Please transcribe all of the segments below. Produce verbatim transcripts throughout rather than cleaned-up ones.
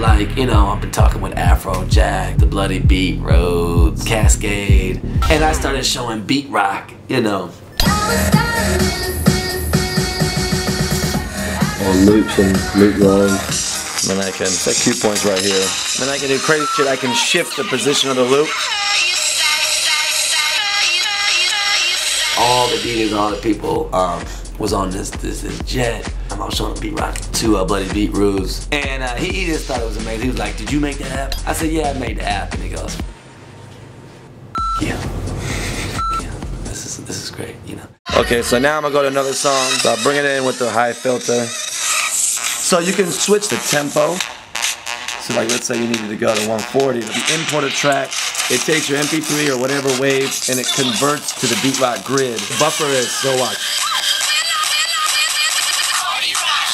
Like, you know, I've been talking with Afrojack, The Bloody Beetroots, Cascade, and I started showing Beat Rock, you know. On loops and loop rolls. And I can set cue points right here. Then I can do crazy shit. I can shift the position of the loop. All the D Js, all the people um, was on this this, this jet. I was showing Beat Rock to uh, Bloody Beetroots. And uh, he, he just thought it was amazing. He was like, "Did you make that app?" I said, "Yeah, I made the app." And he goes, "Yeah, yeah, this is this is great, you know." Okay, so now I'm gonna go to another song. So I'll bring it in with the high filter. So you can switch the tempo. So like, let's say you needed to go to one forty. You import a track. It takes your M P three or whatever wave and it converts to the Beat Rock grid. Buffer is so watch.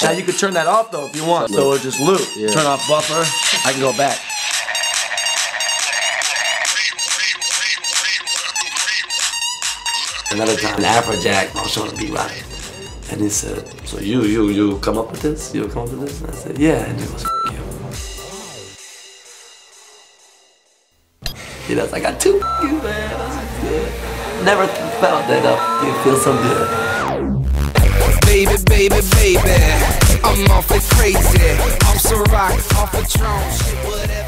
Now you can turn that off though if you want. Loop. So it'll just loop. Yeah. Turn off buffer. I can go back. Another time, Afrojack, I was showing Beat Rock, and he said, "So you, you, you come up with this? You come up with this?" And I said, "Yeah." And he goes, "F you." He knows I got two F you, man. That's good. Never felt that up. It feels so good. Baby, baby, baby, I'm awfully crazy. I'm so rock, off a drone, shit, whatever.